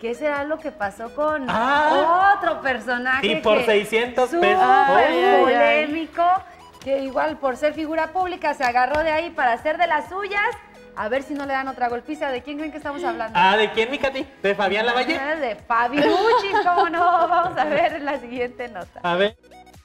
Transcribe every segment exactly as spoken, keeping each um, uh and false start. ¿Qué será lo que pasó con ah, otro personaje? Y por que seiscientos pesos. Ay, polémico, ay, ay. Que igual por ser figura pública se agarró de ahí para hacer de las suyas. A ver si no le dan otra golpiza. ¿De quién creen que estamos hablando? Ah, ¿de quién, mi Katy? ¿De Fabián Lavalle? De Fabiruchi, cómo no. Vamos a ver en la siguiente nota. A ver.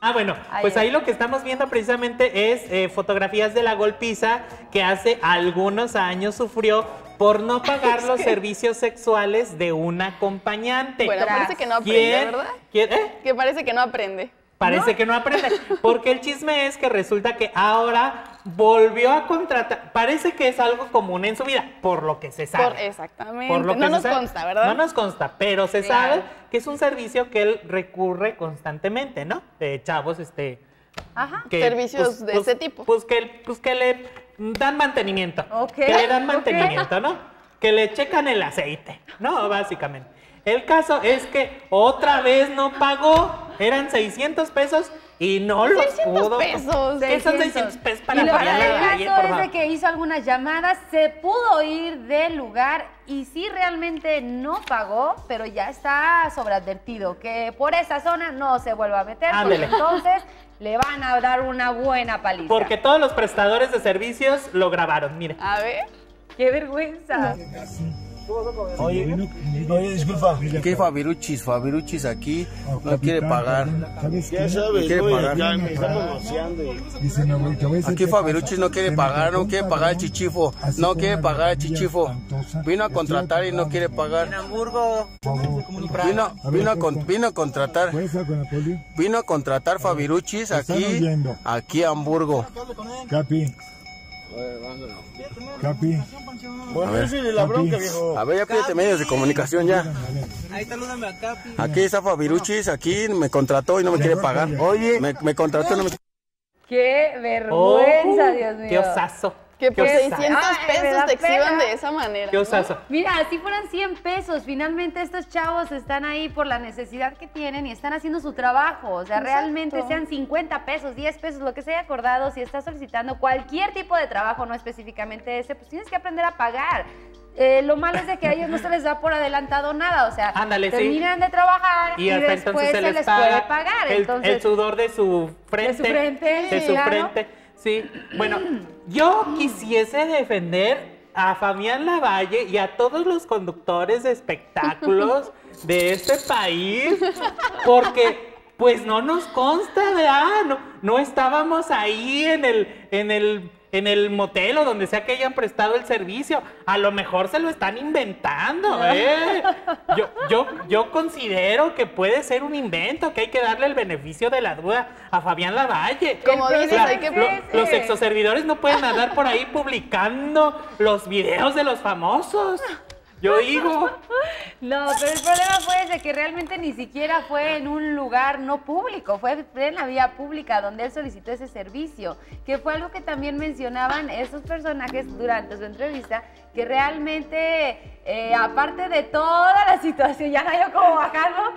Ah, bueno, pues ahí lo que estamos viendo precisamente es eh, fotografías de la golpiza que hace algunos años sufrió por no pagar los servicios sexuales de un acompañante. Bueno, parece que no aprende, ¿verdad? ¿Quién? ¿Eh? Que parece que no aprende. Parece ¿No? que no aprende, porque el chisme es que resulta que ahora volvió a contratar, parece que es algo común en su vida, por lo que se sabe. Por, exactamente, por lo que no nos sabe. consta, ¿verdad? No nos consta, pero se claro. sabe que es un servicio que él recurre constantemente, ¿no? De chavos, este... Ajá, que, servicios pues, de pues, ese tipo. Pues que, pues que le dan mantenimiento, okay. que le dan mantenimiento, okay. ¿no? Que le checan el aceite, ¿no? Básicamente. El caso es que otra vez no pagó. Eran seiscientos pesos y no los pudo. Pesos, ¿Qué son seiscientos pesos para y lo pagar? El caso ayer, por es de que hizo algunas llamadas, se pudo ir del lugar y sí realmente no pagó, pero ya está sobreadvertido que por esa zona no se vuelva a meter. Entonces le van a dar una buena paliza. Porque todos los prestadores de servicios lo grabaron, mira. A ver, qué vergüenza. Oye, oye, disculpa. ¿Qué Fabiruchis? Fabiruchis aquí no quiere pagar. Ya sabes, no quiere pagar. Ya me están negociando. Aquí Fabiruchis no quiere pagar, no quiere pagar el chichifo. No quiere pagar el chichifo. Vino a contratar y no quiere pagar. Vino, vino, a, con, vino a contratar. Vino a contratar Fabiruchis aquí, aquí a Hamburgo. Capi. Capi. Bueno, a ver, sí, la bronca, viejo. A ver, ya pídete medios de comunicación ya. Ahí salúdame a Capi. Aquí está Fabiruchis, aquí me contrató y no me quiere pagar. Oye, me, me contrató y no me quiere pagar. Qué vergüenza, oh, Dios mío. Qué osazo. Que por seiscientos pesos te exhiban de esa manera. Qué osazo. ¿No? Mira, si fueran cien pesos, finalmente estos chavos están ahí por la necesidad que tienen y están haciendo su trabajo. O sea, exacto. Realmente sean cincuenta pesos, diez pesos, lo que se haya acordado, si estás solicitando cualquier tipo de trabajo, no específicamente ese, pues tienes que aprender a pagar. Eh, lo malo es de que a ellos no se les da por adelantado nada, o sea, ándale, terminan sí. de trabajar y, y después se les, se les paga puede pagar. El, entonces, el sudor de su frente. De su frente. De su claro. frente. Sí, bueno, yo quisiese defender a Fabián Lavalle y a todos los conductores de espectáculos de este país, porque pues no nos consta, ¿verdad? No, no estábamos ahí en el, en el, en el motel o donde sea que hayan prestado el servicio. A lo mejor se lo están inventando, ¿eh? Yo, yo, yo considero que puede ser un invento, que hay que darle el beneficio de la duda a Fabián Lavalle. Como dices, la, hay que... Lo, los exoservidores no pueden andar por ahí publicando los videos de los famosos. Yo digo. No, pero el problema fue ese, que realmente ni siquiera fue en un lugar no público, fue en la vía pública donde él solicitó ese servicio, que fue algo que también mencionaban esos personajes durante su entrevista, que realmente, eh, aparte de toda la situación, ya no hay cómo bajarlo,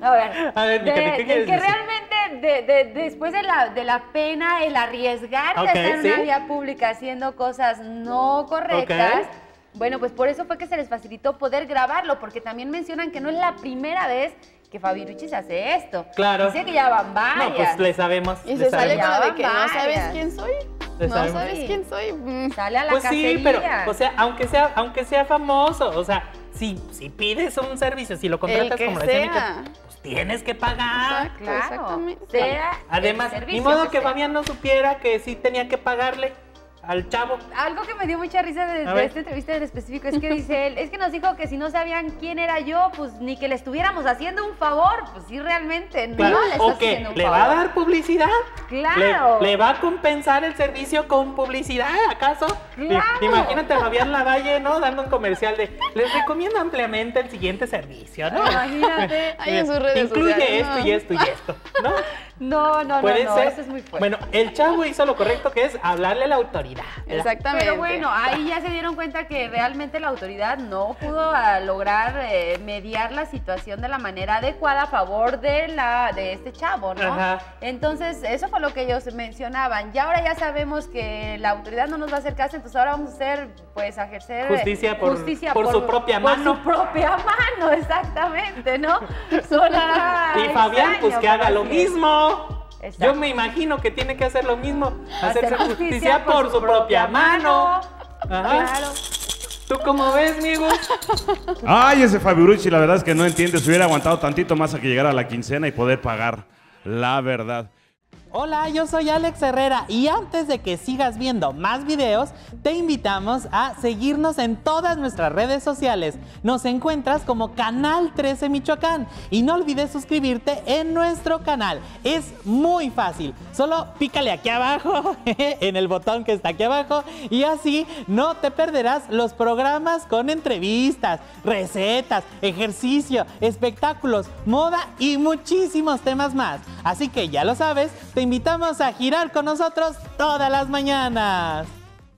a ver, a ver de, Mica, ¿qué quieres decir? Que realmente de, de, después de la, de la pena, el arriesgarte okay, a estar ¿sí? en una vía pública haciendo cosas no correctas, okay. Bueno, pues por eso fue que se les facilitó poder grabarlo, porque también mencionan que no es la primera vez que Fabiruchis hace esto. Claro. Dice que ya van varias. No, pues le sabemos. Y le se sale con la de que varias. no sabes quién soy. Le no sabemos. sabes quién soy. Mm. Sale a la pues cacería. Pues sí, pero, o sea, aunque sea, aunque sea famoso, o sea, si, si pides un servicio, si lo contratas como le decía, pues tienes que pagar. Exacto, claro. Exactamente. Sea Además, ni modo que, que Fabián no supiera que sí tenía que pagarle al chavo. Algo que me dio mucha risa de, de esta entrevista en específico es que dice él, es que nos dijo que si no sabían quién era yo, pues ni que le estuviéramos haciendo un favor. Pues sí, realmente, no claro. le estás okay. haciendo un ¿Le favor. ¿Le va a dar publicidad? ¡Claro! ¿Le, ¿Le va a compensar el servicio con publicidad, acaso? ¡Claro! Le, imagínate a Fabián Lavalle, ¿no? Dando un comercial de, les recomiendo ampliamente el siguiente servicio, ¿no? Imagínate. Ahí en sus redes Incluye sociales, esto no. y esto y esto, ¿no? No, no, no, no, eso es muy fuerte. Bueno, el chavo hizo lo correcto, que es hablarle a la autoridad, ¿verdad? Exactamente. Pero bueno, ahí ya se dieron cuenta que realmente la autoridad no pudo lograr eh, mediar la situación de la manera adecuada a favor de, la, de este chavo, ¿no? Ajá. Entonces, eso fue lo que ellos mencionaban. Y ahora ya sabemos que la autoridad no nos va a hacer caso, entonces ahora vamos a hacer, pues, a ejercer justicia por, justicia por, por su propia por mano. Por su propia mano, exactamente, ¿no? Sola, y Fabián, pues, que haga lo mismo. Exacto. Yo me imagino que tiene que hacer lo mismo, hacerse hacer justicia, justicia por, por su propia, propia mano. mano. Ajá. Claro. ¿Tú cómo ves, amigo? Ay, ese Fabirucci, la verdad es que no entiende. Se hubiera aguantado tantito más a que llegara la quincena y poder pagar, la verdad. Hola, yo soy Alex Herrera y antes de que sigas viendo más videos, te invitamos a seguirnos en todas nuestras redes sociales. Nos encuentras como Canal trece Michoacán y no olvides suscribirte en nuestro canal. Es muy fácil, solo pícale aquí abajo, en el botón que está aquí abajo, y así no te perderás los programas con entrevistas, recetas, ejercicio, espectáculos, moda y muchísimos temas más. Así que ya lo sabes, te invitamos a girar con nosotros todas las mañanas.